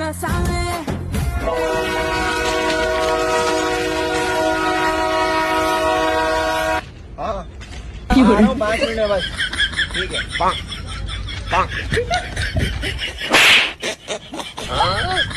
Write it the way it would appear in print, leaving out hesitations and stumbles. na same. हाँ 5 minute बस ठीक है।